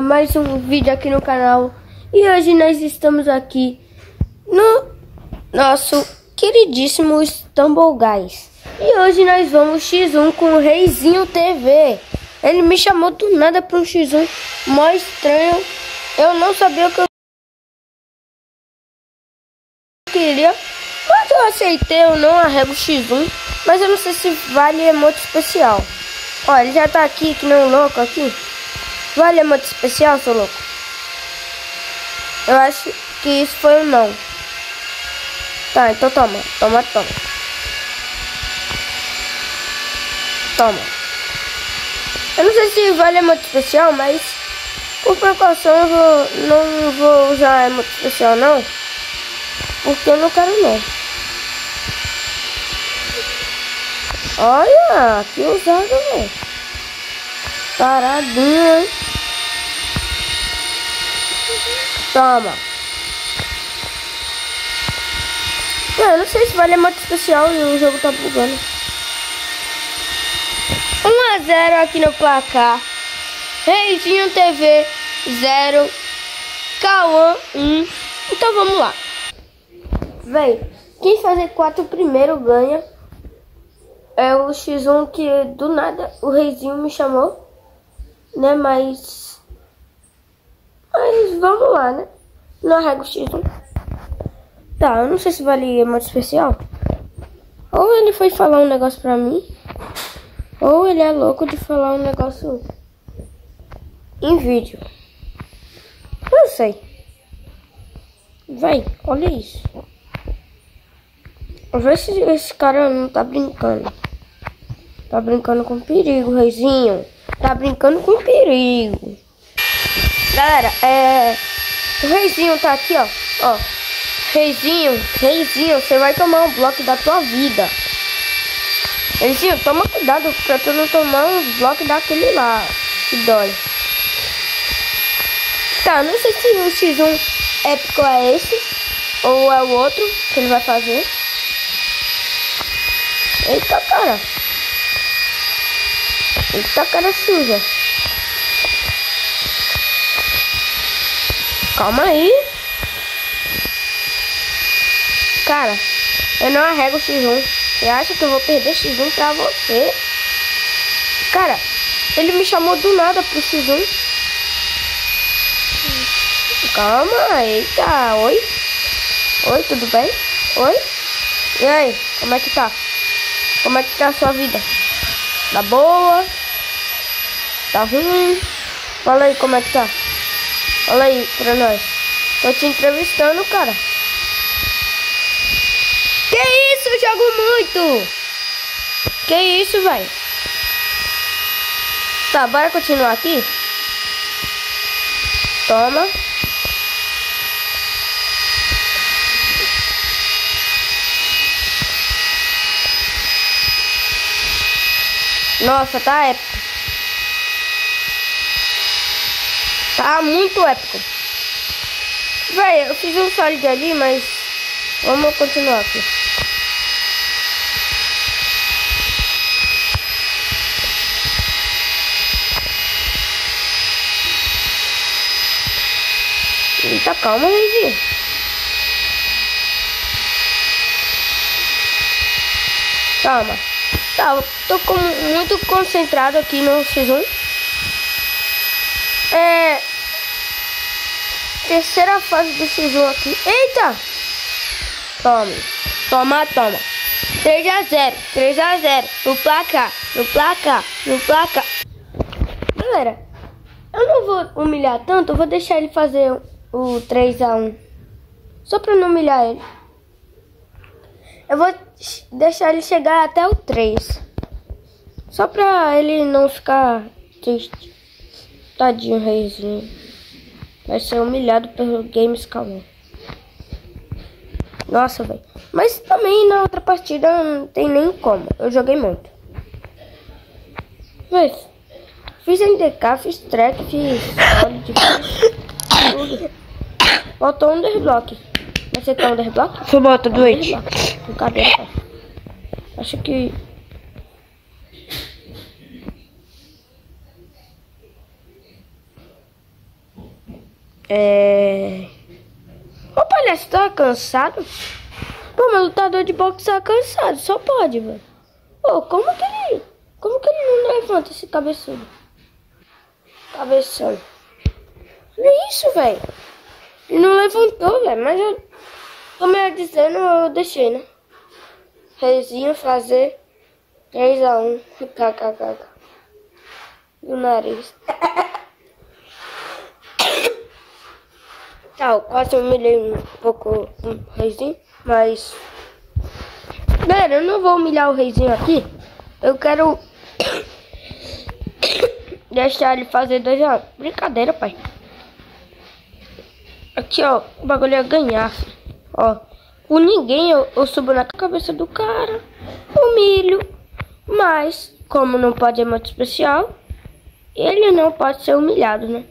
Mais um vídeo aqui no canal. E hoje nós estamos aqui no nosso queridíssimo Stumble Guys. E hoje nós vamos X1 com o Reizinho TV. Ele me chamou do nada para um X1 mó estranho. Eu não sabia o que eu queria, mas eu aceitei. Eu não arrego X1, mas eu não sei se vale emote especial. Ó, ele já tá aqui, que nem um louco aqui. Vale emote especial, seu louco? Eu acho que isso foi um não. Tá, então toma. Toma. Eu não sei se vale emote especial, mas por precaução eu não vou usar emote especial, não. Porque eu não quero, não. Olha, que usado, velho. Paradinha, hein? Toma. Eu não sei se vale emote especial e o jogo tá bugando. 1-0 aqui no placar. Reizinho TV 0, Cauã 1. Então vamos lá. Véi, quem fazer 4 primeiro ganha. É o X1 que do nada o Reizinho me chamou, né? Mas vamos lá, né? Não arrego o X1. Tá, eu não sei se vale emote especial. Ou ele foi falar um negócio pra mim, ou ele é louco de falar um negócio em vídeo. Não sei. Vai, olha isso. Vê se esse cara não tá brincando. Tá brincando com perigo, Reizinho. Tá brincando com perigo. Galera, o Reizinho tá aqui, ó. Ó. Reizinho, você vai tomar um bloco da tua vida. Reizinho, toma cuidado pra tu não tomar um bloco daquele lá. Que dói. Tá, não sei se o X1 épico é esse ou é o outro que ele vai fazer. Eita, cara suja. Calma aí. Cara, eu não arrego o X1. Você acha que eu vou perder X1 pra você? Cara, ele me chamou do nada pro X1. Calma, eita, oi. Oi, tudo bem? Oi. E aí, como é que tá? Como é que tá a sua vida? Tá boa? Tá ruim? Fala aí como é que tá. Fala aí pra nós. Tô te entrevistando, cara. Que isso, eu jogo muito! Que isso, velho? Tá, bora continuar aqui? Toma. Nossa, tá épico. Tá muito épico. Véi, eu fiz um sólido ali, mas vamos continuar aqui. Eita, calma, Reizinho. Calma. Tá, eu tô muito concentrado aqui no X1. Terceira fase do X1 aqui. Eita! Toma. 3-0. No placar. Galera, eu não vou humilhar tanto. Eu vou deixar ele fazer o 3-1. Só pra não humilhar ele. Eu vou deixar ele chegar até o 3. Só pra ele não ficar triste. Tadinho, Reizinho. Vai ser humilhado pelo Games Cauã. Nossa, velho. Mas também na outra partida não tem nem como. Eu joguei muito. Mas fiz NDK, fiz track, fiz solid, fiz tudo. Faltou um underblock. Mas você tá underblock? Você bota doente. Brincadeira. Acho que... Ô, palhaço, tá cansado? Pô, meu lutador de boxe tá cansado, só pode, velho. Ô, como que ele não levanta esse cabeçudo? Cabeção. Olha isso, velho. Ele não levantou, velho, mas eu... Como eu ia dizendo, eu deixei, né? Reizinho fazer 3-1. KKKK. Do nariz. Tá, eu quase humilhei um pouco o Reizinho, mas... Galera, eu não vou humilhar o Reizinho aqui. Eu quero... deixar ele fazer 2-1. Brincadeira, pai. Aqui, ó. O bagulho é ganhar. Ó. Com ninguém eu subo na cabeça do cara. Humilho. Mas, como não pode ser muito especial, ele não pode ser humilhado, né?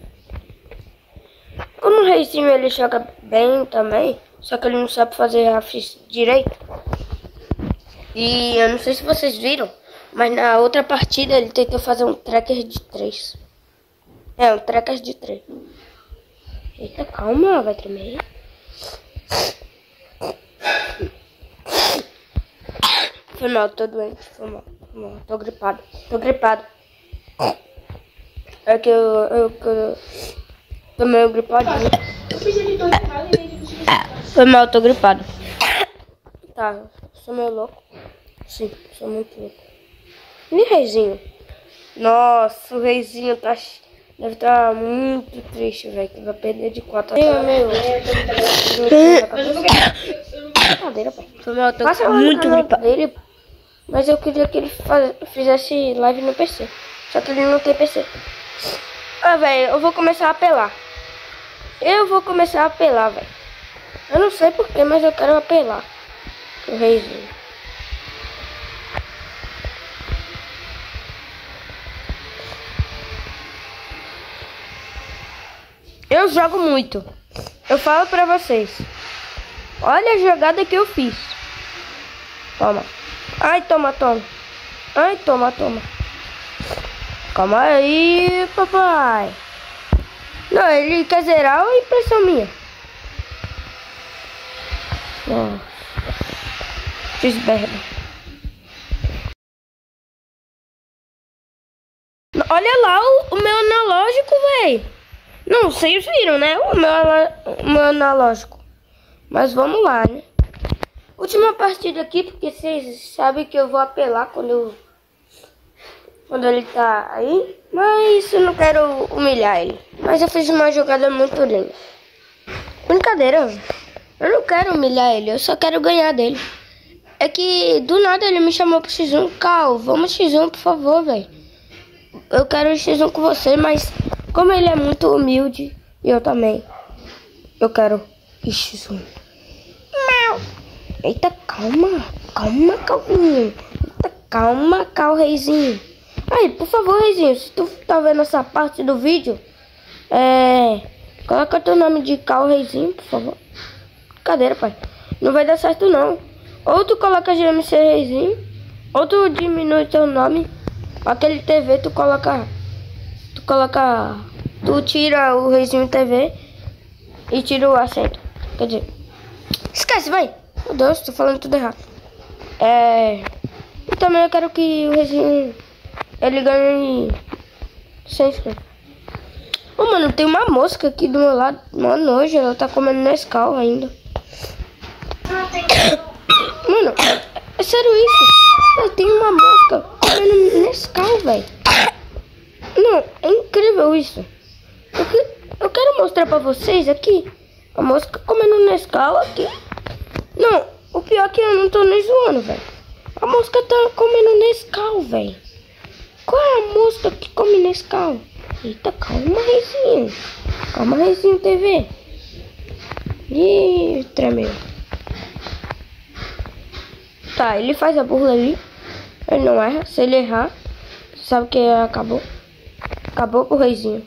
Como o Reizinho, ele joga bem também. Só que ele não sabe fazer a ficha direito. E eu não sei se vocês viram, mas na outra partida ele tentou fazer um tracker de 3. É, um tracker de 3. Eita, calma, vai tremer. Foi mal, tô doente, foi mal. Tô gripado. É que eu tô meio gripadinho. Foi mal, tô gripado. Tá, sou meio louco. Sim, sou muito louco. E Reizinho? Nossa, o Reizinho tá... deve estar muito triste, velho, que vai perder de 4-0. Meu, eu tô muito gripado. Mas eu queria que ele fizesse live no PC. Só que ele não tem PC. Ah, velho, eu vou começar a apelar. Velho. Eu não sei porquê, mas eu quero apelar. O Reizinho. Eu jogo muito. Eu falo pra vocês. Olha a jogada que eu fiz. Toma. Ai, toma. Ai, toma. Calma aí, papai. Não, ele quer zerar ou é impressão minha? Não. Fiz merda. Olha lá o meu analógico, véi. Não, vocês viram, né? O meu analógico. Mas vamos lá, né? Última partida aqui, porque vocês sabem que eu vou apelar quando ele tá aí. Mas eu não quero humilhar ele. Mas eu fiz uma jogada muito linda. Brincadeira. Eu não quero humilhar ele, eu só quero ganhar dele. É que do nada ele me chamou pro X1. Cal, vamos X1, por favor, velho. Eu quero X1 com você, mas... como ele é muito humilde, e eu também. Eu quero X1. Eita, calma, calminho. Eita, calma, Reizinho. Aí, por favor, Reizinho, se tu tá vendo essa parte do vídeo, coloca teu nome de Cal Reizinho, por favor. Brincadeira, pai. Não vai dar certo, não. Ou tu coloca GMC Reizinho, ou tu diminui teu nome. Aquele TV tu coloca... tu tira o Reizinho TV e tira o acento. Quer dizer, esquece, vai. Meu Deus, tô falando tudo errado. E também eu quero que o Reizinho, ele ganhe 100 inscritos. Ô, mano, tem uma mosca aqui do meu lado. Mano, hoje ela tá comendo Nescau ainda. Mano, é sério isso? Tem uma mosca comendo Nescau, velho. Não, é incrível isso. Eu quero mostrar pra vocês aqui a mosca comendo Nescau aqui. Não, o pior é que eu não tô nem zoando, velho. A mosca tá comendo Nescau, velho. Qual é a mosca que come Nescau? Eita, calma, Reizinho. Calma, Reizinho TV. Ih, tremeu. Tá, ele faz a burla ali. Ele não erra. Se ele errar, sabe que acabou. Acabou com o Reizinho.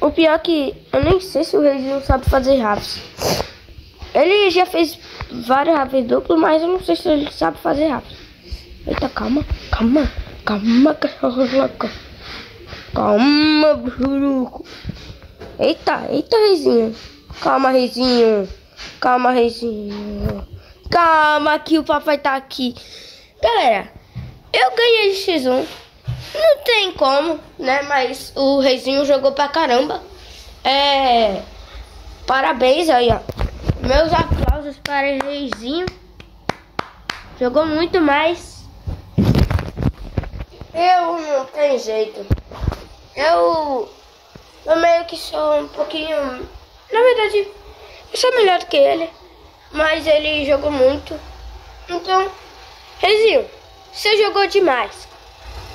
O pior é que eu nem sei se o Reizinho sabe fazer raps. Ele já fez vários raps duplos, mas eu não sei se ele sabe fazer raps. Eita, calma, cachorro louco. Calma, bruco. Eita, eita, Reizinho. Calma, Reizinho. Calma, Reizinho. Calma que o papai tá aqui. Galera, eu ganhei de X1. Não tem como, né? Mas o Reizinho jogou pra caramba. Parabéns aí, ó. Meus aplausos para o Reizinho. Jogou muito mais. Eu não tenho jeito. Eu meio que sou um pouquinho... Na verdade, eu sou melhor do que ele. Mas ele jogou muito. Então, Reizinho, você jogou demais.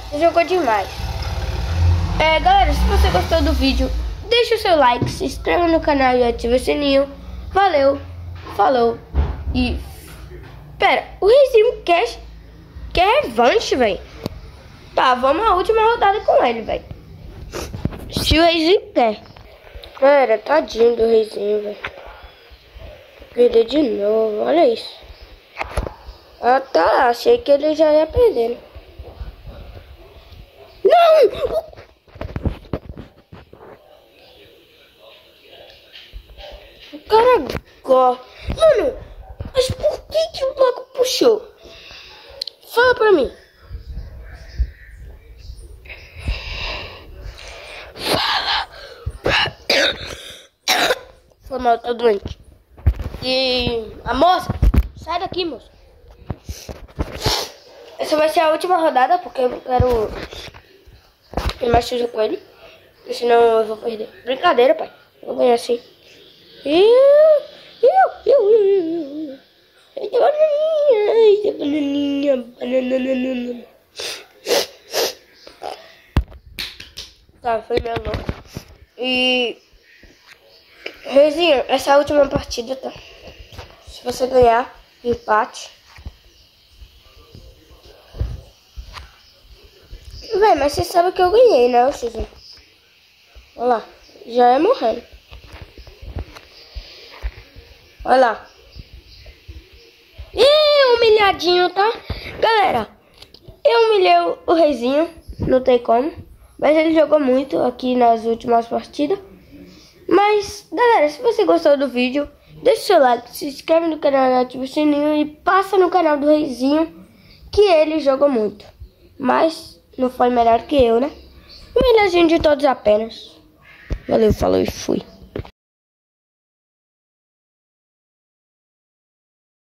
Você jogou demais. Galera, se você gostou do vídeo, deixa o seu like, se inscreva no canal e ativa o sininho. Valeu, falou e... Pera, o Reizinho quer revanche, velho. Tá, vamos à última rodada com ele, velho. Se o Reizinho quer. Galera, tadinho do Reizinho, velho. Perder de novo, olha isso. Ah, tá, achei que ele já ia perder, né? Não! O cara gosta. Mano, mas por que o bloco puxou? Fala pra mim. Fala pra... Foi mal, tô doente. E... A moça, sai daqui, moça. Essa vai ser a última rodada, porque eu quero... ir mais sujo com ele. Senão eu vou perder. Brincadeira, pai. Eu vou ganhar assim. Tá, foi meu louco. E... Reizinho, essa é a última partida, tá? Se você ganhar, empate. Véi, mas você sabe que eu ganhei, né, o X1? Olha lá, já é morrendo. Olha lá. Ih, humilhadinho, tá? Galera, eu humilhei o Reizinho, não tem como. Mas ele jogou muito aqui nas últimas partidas. Mas, galera, se você gostou do vídeo, deixa o seu like, se inscreve no canal e ativa o sininho. E passa no canal do Reizinho, que ele jogou muito. Mas... não foi melhor que eu, né? O melhorzinho de todos apenas. Valeu, falou e fui.